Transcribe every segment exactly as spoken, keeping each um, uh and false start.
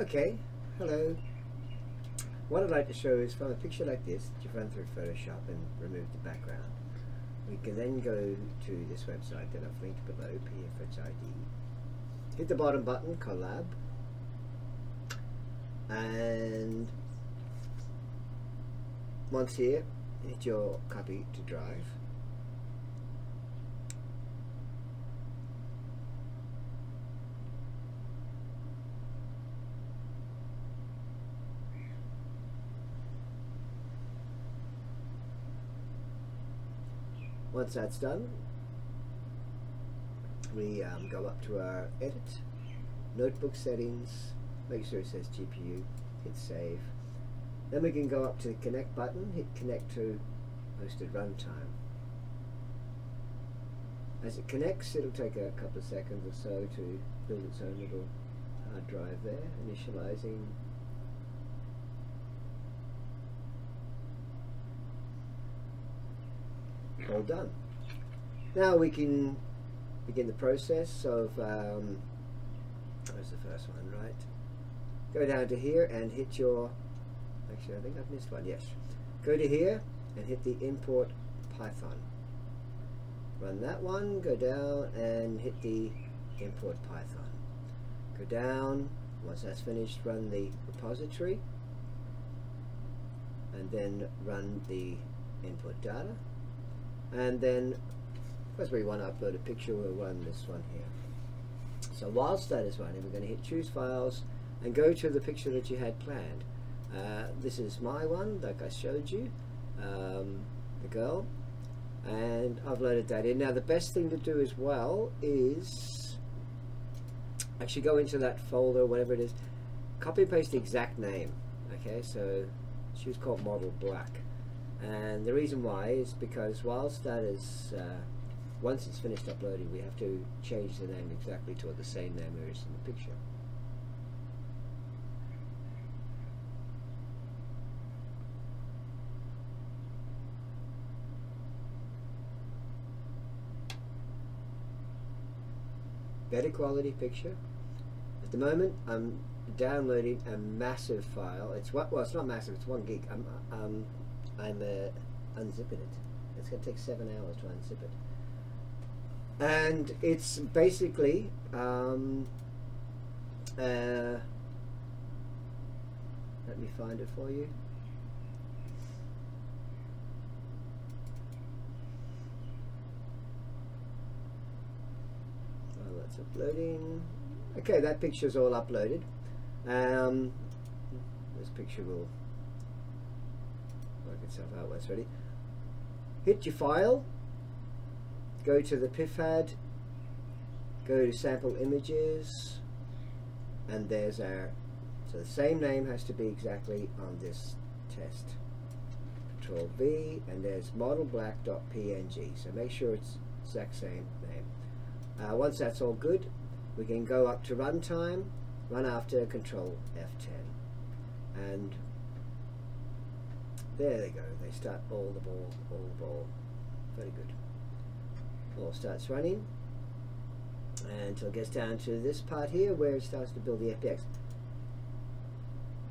Okay, hello. What I'd like to show is from a picture like this, you run through Photoshop and remove the background. We can then go to this website that I've linked below, P I F H U H D. Hit the bottom button, collab, and once here, hit your copy to drive. Once that's done, we um, go up to our edit, notebook settings, make sure it says G P U, hit save. Then we can go up to the connect button, hit connect to hosted runtime. As it connects, it'll take a couple of seconds or so to build its own little hard drive there, initializing. All done. Now we can begin the process of um, where's the first one, right? Go down to here and hit your, actually I think I've missed one, yes. Go to here and hit the import Python. Run that one, go down and hit the import Python. Go down, once that's finished, run the repository and then run the input data. And then, because we want to upload a picture, we'll run this one here. So whilst that is running, we're going to hit choose files and go to the picture that you had planned. Uh, this is my one, like I showed you, um, the girl, and I've loaded that in. Now the best thing to do as well is actually go into that folder, whatever it is, copy and paste the exact name. Okay, so she was called Model Black. And the reason why is because whilst that is, uh, once it's finished uploading, we have to change the name exactly to the same name there is in the picture. Better quality picture. At the moment, I'm downloading a massive file. It's what? Well, it's not massive. It's one gig. I'm. Um, I'm uh, unzipping it. It's going to take seven hours to unzip it. And it's basically um, uh, let me find it for you. Well, that's uploading. Okay, that picture's all uploaded. Um, this picture will work itself out once ready. Hit your file, go to the PIFuHD, go to sample images, and there's our, so the same name has to be exactly on this test. Control V, and there's model black dot P N G, so make sure it's exact same name. Uh, once that's all good, we can go up to runtime, run after Control F ten, and there they go, they start all the ball, all the ball. Very good. Ball starts running until it gets down to this part here where it starts to build the F B X.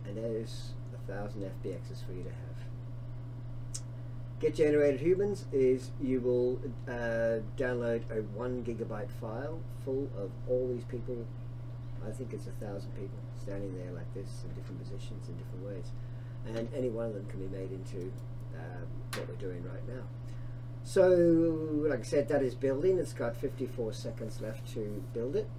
And there's a thousand F B Xs for you to have. Get Generated Humans is you will uh, download a one gigabyte file full of all these people. I think it's a thousand people standing there like this in different positions in different ways. And any one of them can be made into um, what we're doing right now. So, like I said, that is building. It's got fifty-four seconds left to build it.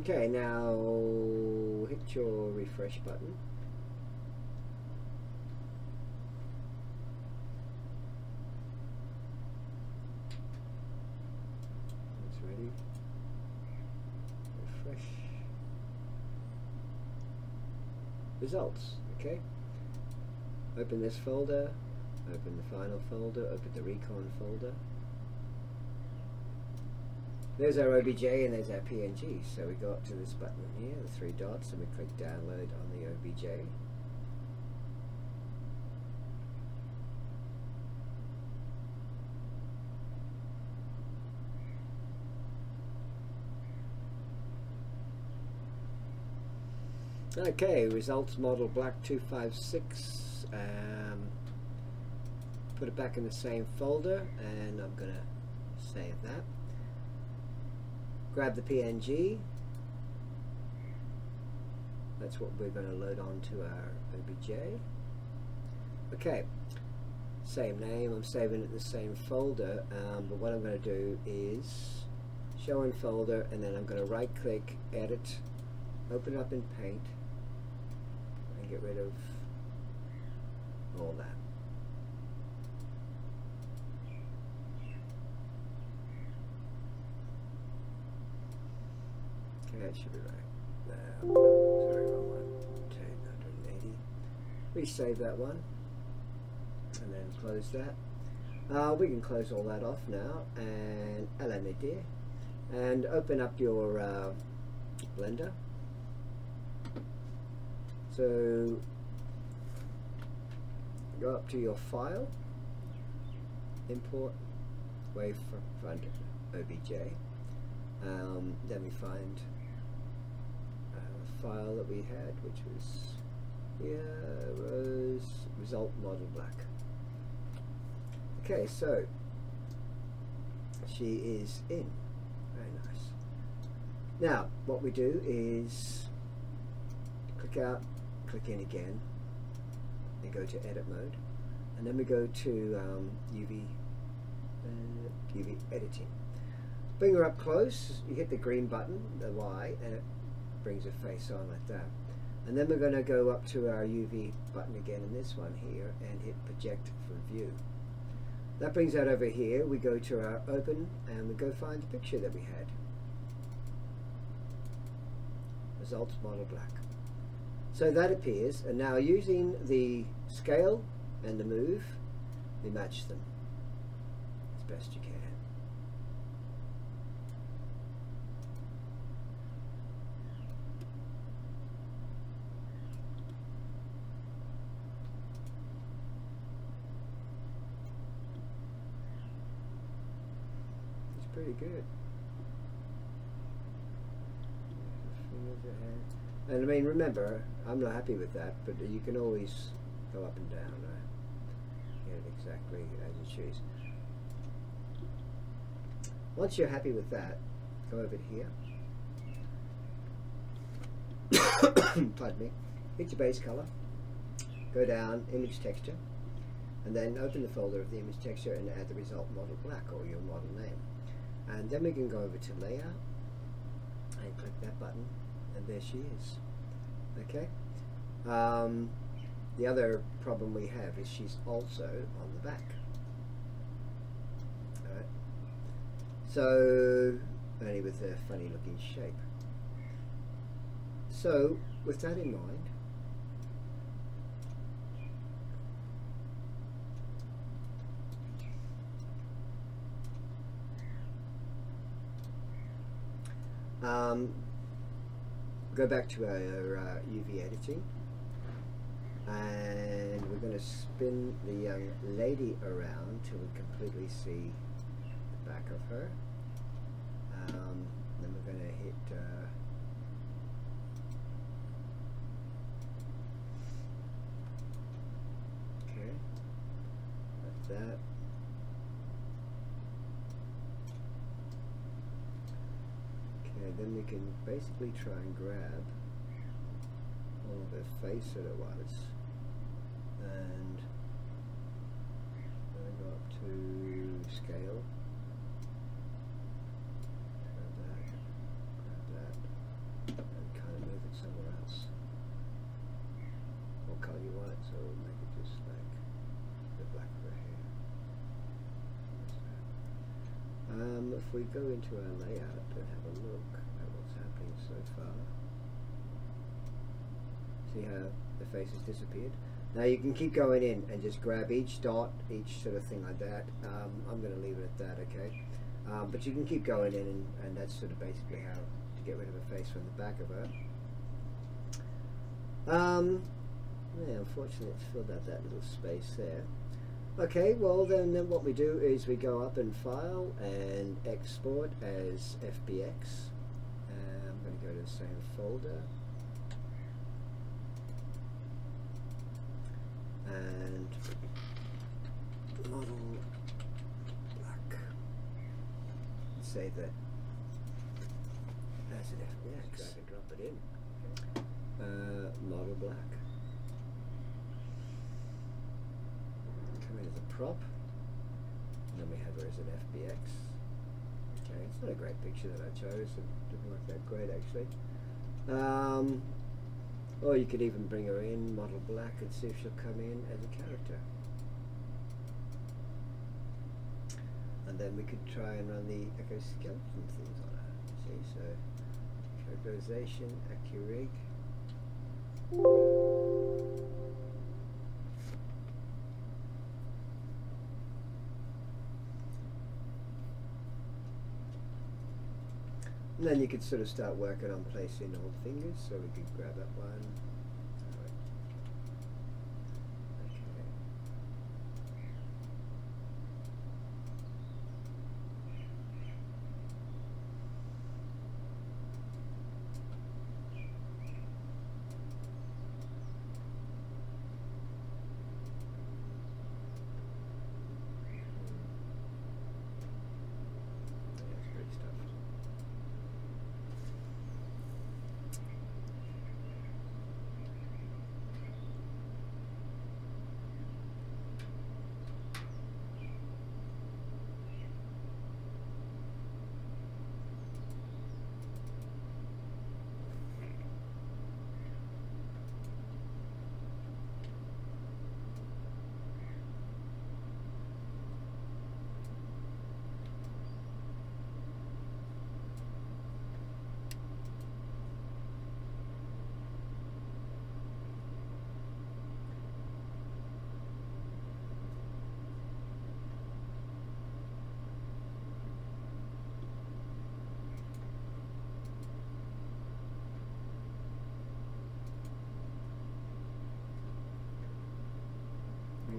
Okay, now hit your refresh button. It's ready. Refresh. Results. Okay. Open this folder. Open the final folder. Open the recon folder. There's our O B J and there's our P N G. So we go up to this button here, the three dots, and we click download on the O B J. Okay, results model black two five six. Um, put it back in the same folder, and I'm gonna save that. Grab the P N G. That's what we're going to load onto our O B J. Okay, same name. I'm saving it in the same folder, um, but what I'm going to do is show in folder, and then I'm going to right-click, edit, open up in Paint, and get rid of all that. That should be right. Uh, sorry, wrong one. one eighty. Resave that one, and then close that. Uh, we can close all that off now, and hello, my dear. And open up your uh, Blender. So go up to your file, import Wavefront O B J. Um, then we find file that we had, which was yeah rose result model black. Okay, so she is in. Very nice. Now what we do is click out, click in again, and go to edit mode, and then we go to um, U V uh, U V editing. Bring her up close. You hit the green button, the Y, and it brings her face on like that. And then we're going to go up to our U V button again in this one here and hit project for view. That brings out over here. We go to our open and we go find the picture that we had. Results model black. So that appears, and now using the scale and the move, we match them as best you can. Pretty good. And I mean, remember, I'm not happy with that, but you can always go up and down. Uh, get it exactly as you choose. Once you're happy with that, go over here. Pardon me. Hit your base color. Go down, image texture, and then open the folder of the image texture and add the result model black or your model name. And then we can go over to layout and click that button, and there she is. Okay, um, the other problem we have is she's also on the back. All right, so only with a funny looking shape. So with that in mind, Um, go back to our uh, U V editing, and we're going to spin the young lady around till we completely see the back of her. Um, then we're going to hit uh, okay, like that. Then we can basically try and grab all of the face that it was, and then go up to scale, grab that, grab that, Um, if we go into our layout and have a look at what's happening so far, see how the face has disappeared. Now you can keep going in and just grab each dot, each sort of thing like that. Um, I'm going to leave it at that, okay? Um, but you can keep going in, and, and that's sort of basically how to get rid of a face from the back of her. Um, yeah, unfortunately it's filled out that little space there. Okay, well then, then what we do is we go up in File and Export as F B X. Uh, I'm going to go to the same folder. And model black. Save that as an F B X. So I can drop it in. Uh, model black. Come in as a prop. And then we have her as an F B X. Okay, it's not a great picture that I chose. It didn't look that great actually. Um, Or you could even bring her in, model black, and see if she'll come in as a character. And then we could try and run the echoskeleton things on her. See, so characterization, accurig. And then you could sort of start working on placing all the fingers, so we could grab that one.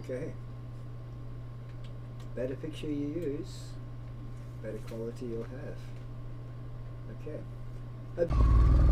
Okay, better picture you use, better quality you'll have. Okay. Uh